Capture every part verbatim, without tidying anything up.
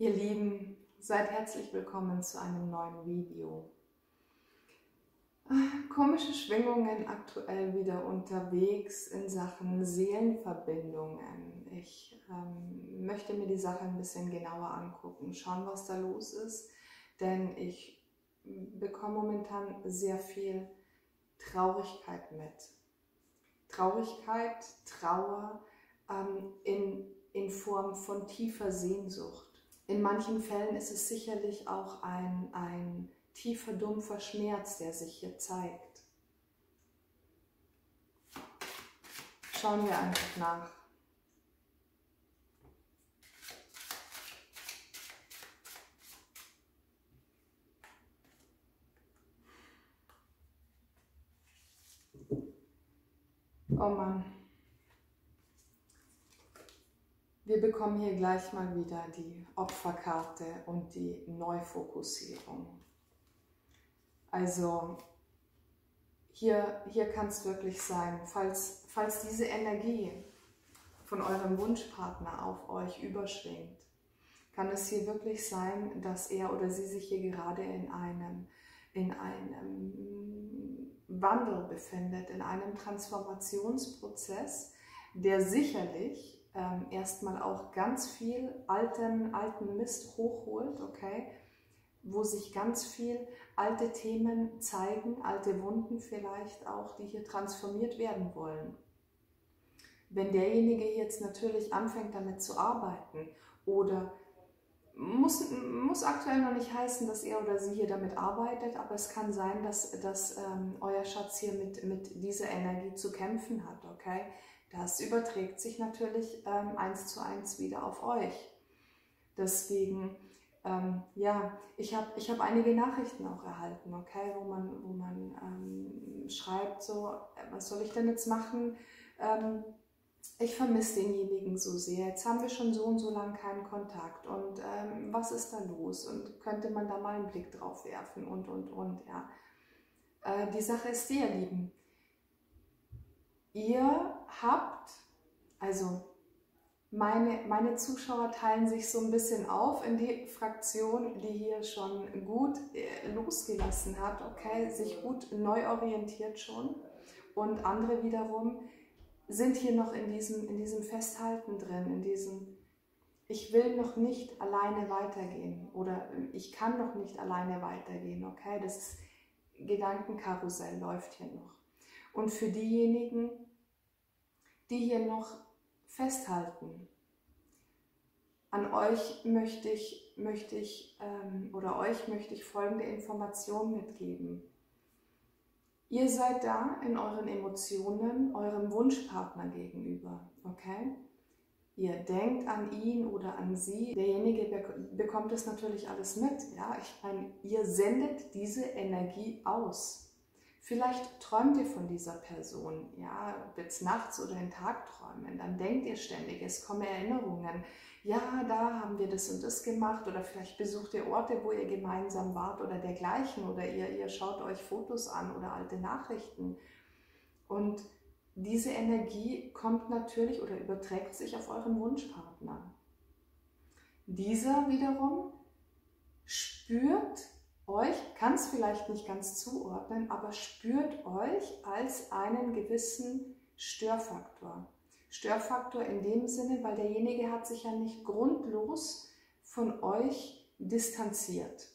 Ihr Lieben, seid herzlich willkommen zu einem neuen Video. Komische Schwingungen aktuell wieder unterwegs in Sachen Seelenverbindungen. Ich ähm, möchte mir die Sache ein bisschen genauer angucken, schauen, was da los ist, denn ich bekomme momentan sehr viel Traurigkeit mit. Traurigkeit, Trauer ähm, in, in Form von tiefer Sehnsucht. In manchen Fällen ist es sicherlich auch ein, ein tiefer, dumpfer Schmerz, der sich hier zeigt. Schauen wir einfach nach. Oh Mann. Wir bekommen hier gleich mal wieder die Opferkarte und die Neufokussierung. Also hier, hier kann es wirklich sein, falls, falls diese Energie von eurem Wunschpartner auf euch überschwingt, kann es hier wirklich sein, dass er oder sie sich hier gerade in einem, in einem Wandel befindet, in einem Transformationsprozess, der sicherlich Ähm, erstmal auch ganz viel alten, alten Mist hochholt, okay, wo sich ganz viel alte Themen zeigen, alte Wunden vielleicht auch, die hier transformiert werden wollen. Wenn derjenige jetzt natürlich anfängt, damit zu arbeiten, oder muss, muss aktuell noch nicht heißen, dass er oder sie hier damit arbeitet, aber es kann sein, dass, dass ähm, euer Schatz hier mit, mit dieser Energie zu kämpfen hat, okay. Das überträgt sich natürlich ähm, eins zu eins wieder auf euch. Deswegen, ähm, ja, ich habe ich hab einige Nachrichten auch erhalten, okay, wo man, wo man ähm, schreibt, so, was soll ich denn jetzt machen? Ähm, ich vermisse denjenigen so sehr, jetzt haben wir schon so und so lange keinen Kontakt und ähm, was ist da los? Und könnte man da mal einen Blick drauf werfen und, und, und, ja. Äh, die Sache ist die, ihr Lieben. Ihr habt, also meine, meine Zuschauer teilen sich so ein bisschen auf in die Fraktion, die hier schon gut losgelassen hat, okay, sich gut neu orientiert schon, und andere wiederum sind hier noch in diesem, in diesem Festhalten drin, in diesem ich will noch nicht alleine weitergehen oder ich kann noch nicht alleine weitergehen, okay, das Gedankenkarussell läuft hier noch. Und für diejenigen, die hier noch festhalten, an euch möchte ich, möchte ich ähm, oder euch möchte ich folgende Information mitgeben. Ihr seid da in euren Emotionen eurem Wunschpartner gegenüber, okay? Ihr denkt an ihn oder an sie. Derjenige bek- bekommt das natürlich alles mit, ja? Ich meine, ihr sendet diese Energie aus. Vielleicht träumt ihr von dieser Person, ja, jetzt nachts oder in Tagträumen, dann denkt ihr ständig, es kommen Erinnerungen, ja, da haben wir das und das gemacht, oder vielleicht besucht ihr Orte, wo ihr gemeinsam wart oder dergleichen, oder ihr, ihr schaut euch Fotos an oder alte Nachrichten. Und diese Energie kommt natürlich oder überträgt sich auf euren Wunschpartner. Dieser wiederum spürt euch, kann es vielleicht nicht ganz zuordnen, aber spürt euch als einen gewissen Störfaktor. Störfaktor in dem Sinne, weil derjenige hat sich ja nicht grundlos von euch distanziert.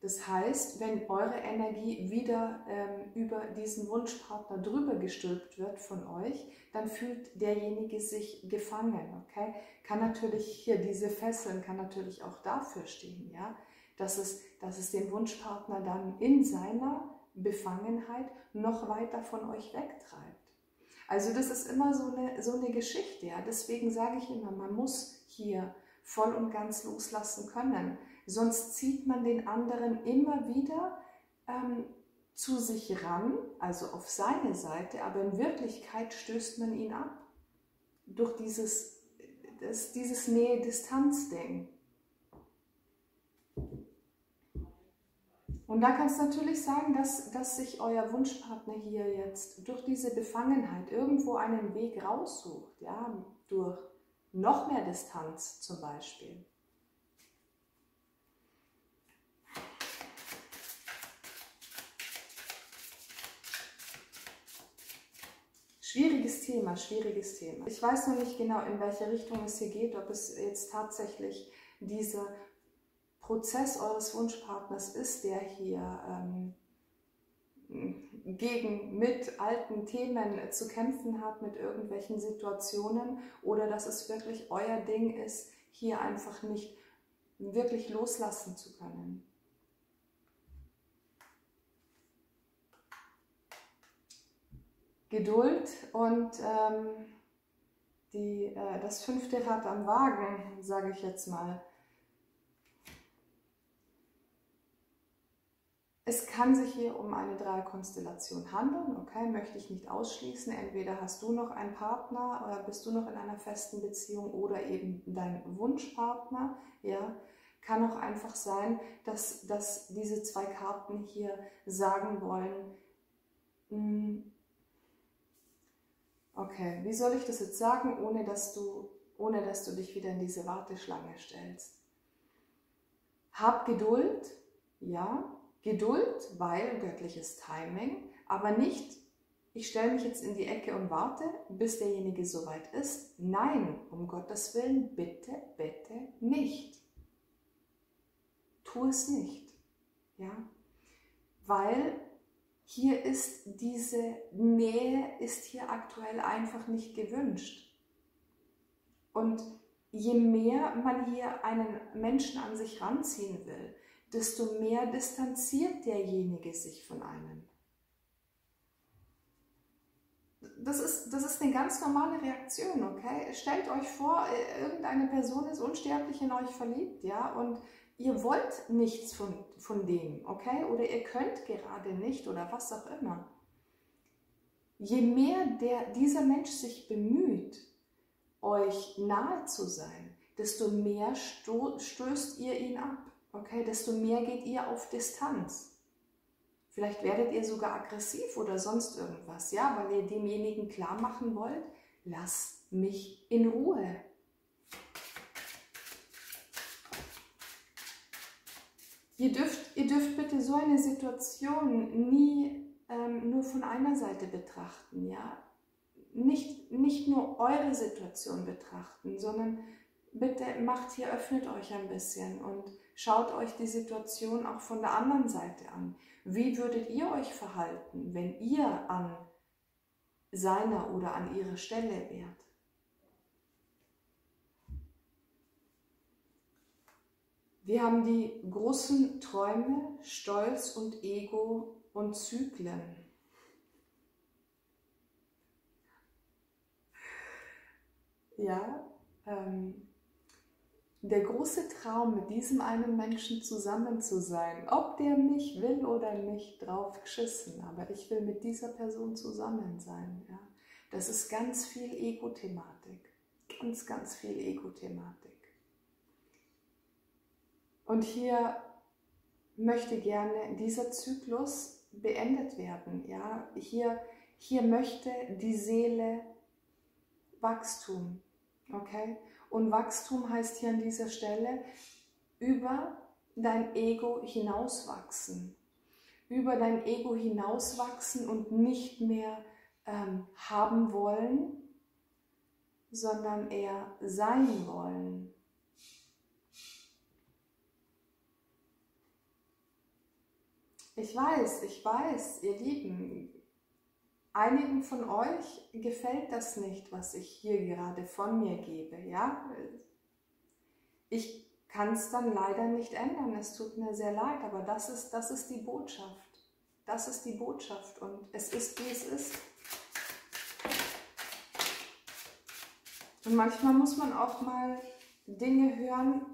Das heißt, wenn eure Energie wieder ähm, über diesen Wunschpartner drüber gestülpt wird von euch, dann fühlt derjenige sich gefangen, okay? Kann natürlich hier diese Fesseln, kann natürlich auch dafür stehen, ja? Dass es, dass es den Wunschpartner dann in seiner Befangenheit noch weiter von euch wegtreibt. Also das ist immer so eine, so eine Geschichte. Ja? Deswegen sage ich immer, man muss hier voll und ganz loslassen können. Sonst zieht man den anderen immer wieder ähm, zu sich ran, also auf seine Seite, aber in Wirklichkeit stößt man ihn ab. Durch dieses, das, dieses Nähe-Distanz-Ding. Und da kann es natürlich sein, dass, dass sich euer Wunschpartner hier jetzt durch diese Befangenheit irgendwo einen Weg raussucht, ja, durch noch mehr Distanz zum Beispiel. Schwieriges Thema, schwieriges Thema. Ich weiß noch nicht genau, in welche Richtung es hier geht, ob es jetzt tatsächlich dieser Prozess eures Wunschpartners ist, der hier ähm, gegen mit alten Themen zu kämpfen hat, mit irgendwelchen Situationen, oder dass es wirklich euer Ding ist, hier einfach nicht wirklich loslassen zu können. Geduld und ähm, die, äh, das fünfte Rad am Wagen, sage ich jetzt mal. Es kann sich hier um eine Dreierkonstellation handeln, okay, möchte ich nicht ausschließen. Entweder hast du noch einen Partner oder bist du noch in einer festen Beziehung oder eben dein Wunschpartner. Ja. Kann auch einfach sein, dass, dass diese zwei Karten hier sagen wollen, mh, okay, wie soll ich das jetzt sagen, ohne dass du, ohne dass du dich wieder in diese Warteschlange stellst? Hab Geduld, ja, Geduld, weil göttliches Timing, aber nicht, ich stelle mich jetzt in die Ecke und warte, bis derjenige soweit ist. Nein, um Gottes Willen, bitte, bitte nicht. Tu es nicht, ja, weil hier ist diese Nähe, ist hier aktuell einfach nicht gewünscht. Und je mehr man hier einen Menschen an sich ranziehen will, desto mehr distanziert derjenige sich von einem. Das ist, das ist eine ganz normale Reaktion, okay? Stellt euch vor, irgendeine Person ist unsterblich in euch verliebt, ja, und ihr wollt nichts von, von dem, okay? Oder ihr könnt gerade nicht oder was auch immer. Je mehr der, dieser Mensch sich bemüht, euch nahe zu sein, desto mehr sto, stößt ihr ihn ab, okay? Desto mehr geht ihr auf Distanz. Vielleicht werdet ihr sogar aggressiv oder sonst irgendwas, ja? Weil ihr demjenigen klar machen wollt, lass mich in Ruhe. Ihr dürft, ihr dürft bitte so eine Situation nie ähm, nur von einer Seite betrachten, ja? Nicht, nicht nur eure Situation betrachten, sondern bitte macht hier, öffnet euch ein bisschen und schaut euch die Situation auch von der anderen Seite an. Wie würdet ihr euch verhalten, wenn ihr an seiner oder an ihrer Stelle wärt? Wir haben die großen Träume, Stolz und Ego und Zyklen. Ja, ähm, der große Traum, mit diesem einen Menschen zusammen zu sein, ob der mich will oder nicht, drauf geschissen, aber ich will mit dieser Person zusammen sein. Ja? Das ist ganz viel Ego-Thematik, ganz, ganz viel Ego-Thematik. Und hier möchte gerne dieser Zyklus beendet werden. Ja? Hier, hier möchte die Seele Wachstum. Okay? Und Wachstum heißt hier an dieser Stelle über dein Ego hinauswachsen. Über dein Ego hinauswachsen und nicht mehr ähm, haben wollen, sondern eher sein wollen. Ich weiß, ich weiß, ihr Lieben, einigen von euch gefällt das nicht, was ich hier gerade von mir gebe, ja? Ich kann es dann leider nicht ändern, es tut mir sehr leid, aber das ist, das ist die Botschaft, das ist die Botschaft und es ist, wie es ist. Und manchmal muss man auch mal Dinge hören,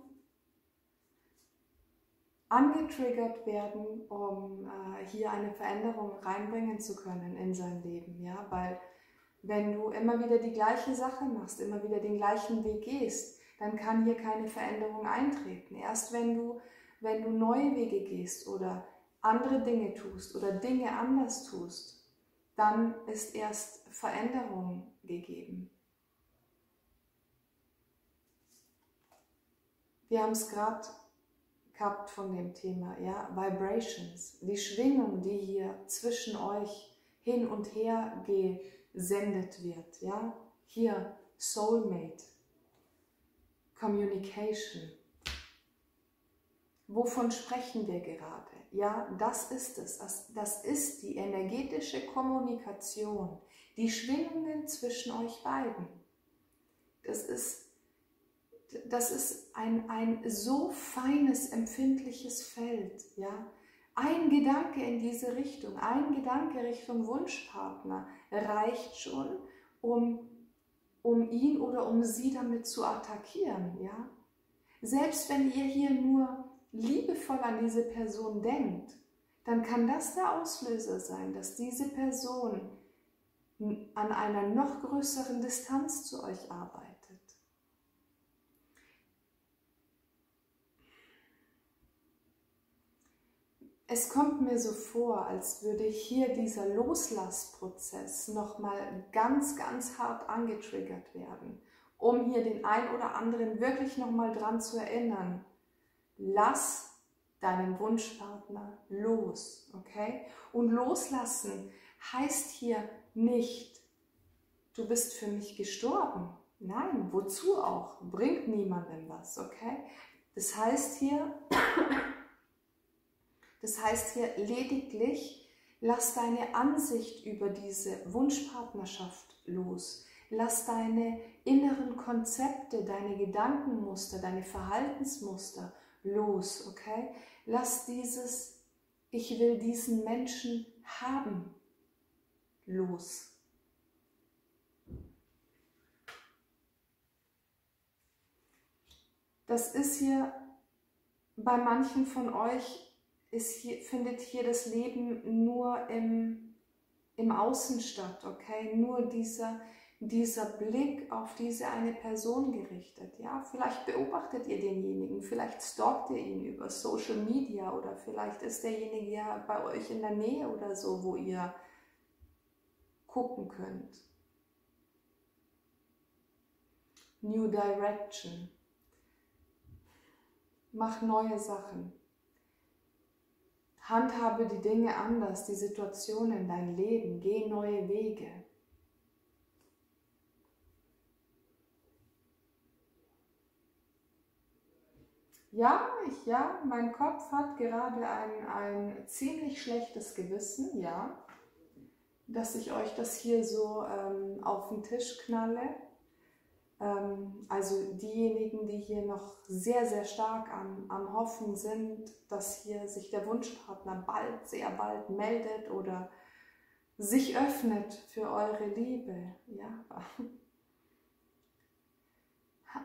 angetriggert werden, um äh, hier eine Veränderung reinbringen zu können in sein Leben, ja, weil wenn du immer wieder die gleiche Sache machst, immer wieder den gleichen Weg gehst, dann kann hier keine Veränderung eintreten. Erst wenn du, wenn du neue Wege gehst oder andere Dinge tust oder Dinge anders tust, dann ist erst Veränderung gegeben. Wir haben es gerade habt von dem Thema, ja, Vibrations, die Schwingung, die hier zwischen euch hin und her gesendet wird. Ja? Hier Soulmate, Communication. Wovon sprechen wir gerade? Ja, das ist es. Das, das ist die energetische Kommunikation, die Schwingungen zwischen euch beiden. Das ist, das ist ein, ein so feines, empfindliches Feld. Ja? Ein Gedanke in diese Richtung, ein Gedanke Richtung Wunschpartner reicht schon, um, um ihn oder um sie damit zu attackieren. Ja? Selbst wenn ihr hier nur liebevoll an diese Person denkt, dann kann das der Auslöser sein, dass diese Person an einer noch größeren Distanz zu euch arbeitet. Es kommt mir so vor, als würde hier dieser Loslassprozess nochmal ganz, ganz hart angetriggert werden, um hier den einen oder anderen wirklich nochmal dran zu erinnern. Lass deinen Wunschpartner los, okay? Und loslassen heißt hier nicht, du bist für mich gestorben. Nein, wozu auch? Bringt niemandem was, okay? Das heißt hier, das heißt hier lediglich, lass deine Ansicht über diese Wunschpartnerschaft los. Lass deine inneren Konzepte, deine Gedankenmuster, deine Verhaltensmuster los, okay? Lass dieses, ich will diesen Menschen haben, los. Das ist hier, bei manchen von euch ist hier, findet hier das Leben nur im, im Außen statt, okay? Nur dieser, dieser Blick auf diese eine Person gerichtet, ja, vielleicht beobachtet ihr denjenigen, vielleicht stalkt ihr ihn über Social Media oder vielleicht ist derjenige ja bei euch in der Nähe oder so, wo ihr gucken könnt. New Direction. Mach neue Sachen. Handhabe die Dinge anders, die Situationen, dein Leben, geh neue Wege. Ja, ich, ja, mein Kopf hat gerade ein, ein ziemlich schlechtes Gewissen, ja, dass ich euch das hier so ähm, auf den Tisch knalle. Ähm, also diejenigen, die hier noch sehr, sehr stark am, am Hoffen sind, dass hier sich der Wunschpartner bald, sehr bald meldet oder sich öffnet für eure Liebe, ja.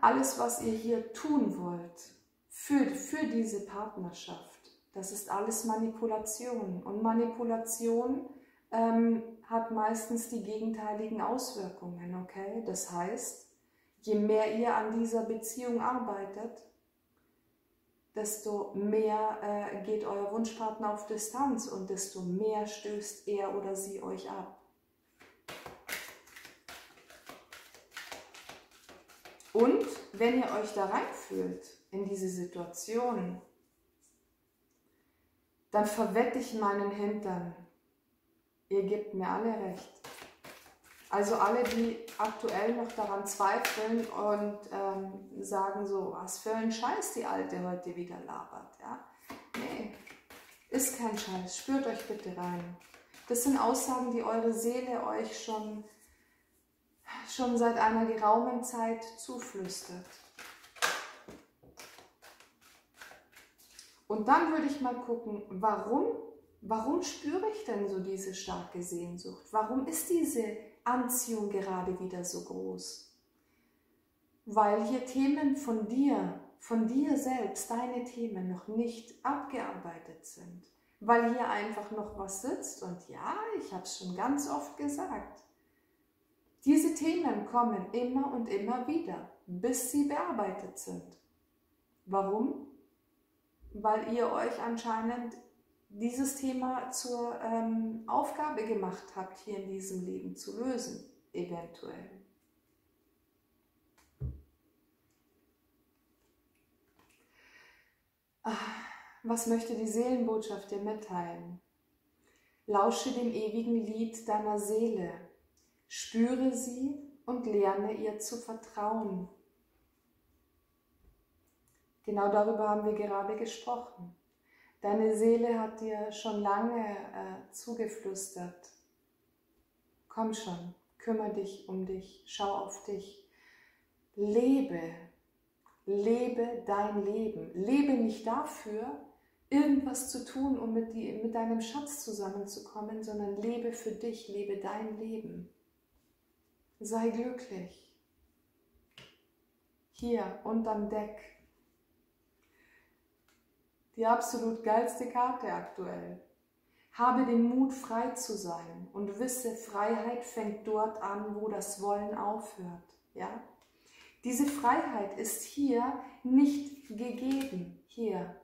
Alles, was ihr hier tun wollt, Für, für diese Partnerschaft. Das ist alles Manipulation. Und Manipulation ähm, hat meistens die gegenteiligen Auswirkungen, okay? Das heißt, je mehr ihr an dieser Beziehung arbeitet, desto mehr äh, geht euer Wunschpartner auf Distanz und desto mehr stößt er oder sie euch ab. Und wenn ihr euch da reinfühlt in diese Situation, dann verwette ich meinen Hintern. Ihr gebt mir alle recht. Also alle, die aktuell noch daran zweifeln und ähm, sagen so, was für ein Scheiß die Alte heute wieder labert. Ja? Nee, ist kein Scheiß. Spürt euch bitte rein. Das sind Aussagen, die eure Seele euch schon... schon seit einer geraumen Zeit zuflüstert. Und dann würde ich mal gucken, warum, warum spüre ich denn so diese starke Sehnsucht? Warum ist diese Anziehung gerade wieder so groß? Weil hier Themen von dir, von dir selbst, deine Themen noch nicht abgearbeitet sind. Weil hier einfach noch was sitzt und ja, ich habe es schon ganz oft gesagt. Diese Themen kommen immer und immer wieder, bis sie bearbeitet sind. Warum? Weil ihr euch anscheinend dieses Thema zur ähm, Aufgabe gemacht habt, hier in diesem Leben zu lösen, eventuell. Was möchte die Seelenbotschaft dir mitteilen? Lausche dem ewigen Lied deiner Seele. Spüre sie und lerne ihr zu vertrauen. Genau darüber haben wir gerade gesprochen. Deine Seele hat dir schon lange äh, zugeflüstert. Komm schon, kümmere dich um dich, schau auf dich. Lebe, lebe dein Leben. Lebe nicht dafür, irgendwas zu tun, um mit, die, mit deinem Schatz zusammenzukommen, sondern lebe für dich, lebe dein Leben. Sei glücklich. Hier, unterm Deck. Die absolut geilste Karte aktuell. Habe den Mut, frei zu sein und wisse, Freiheit fängt dort an, wo das Wollen aufhört. Ja? Diese Freiheit ist hier nicht gegeben. Hier.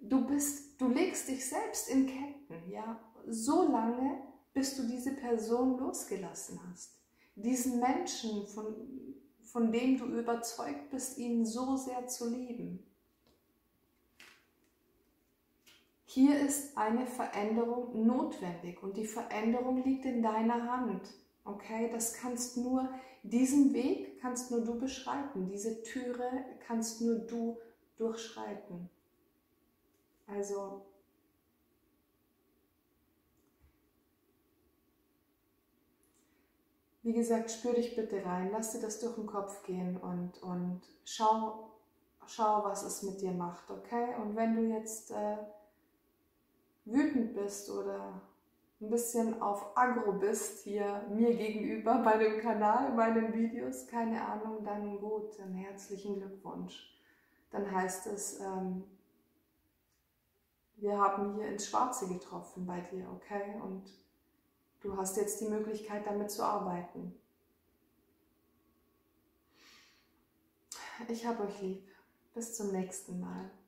Du bist, du legst dich selbst in Ketten, ja? So lange, bis du diese Person losgelassen hast. Diesen Menschen, von, von dem du überzeugt bist, ihn so sehr zu lieben. Hier ist eine Veränderung notwendig und die Veränderung liegt in deiner Hand. Okay, das kannst nur, diesen Weg kannst nur du beschreiten, diese Türe kannst nur du durchschreiten. Also, wie gesagt, spür dich bitte rein, lass dir das durch den Kopf gehen und, und schau, schau, was es mit dir macht, okay? Und wenn du jetzt äh, wütend bist oder ein bisschen auf Aggro bist hier mir gegenüber bei dem Kanal, bei den Videos, keine Ahnung, dann gut, dann herzlichen Glückwunsch. Dann heißt es, ähm, wir haben hier ins Schwarze getroffen bei dir, okay? Und du hast jetzt die Möglichkeit, damit zu arbeiten. Ich hab euch lieb. Bis zum nächsten Mal.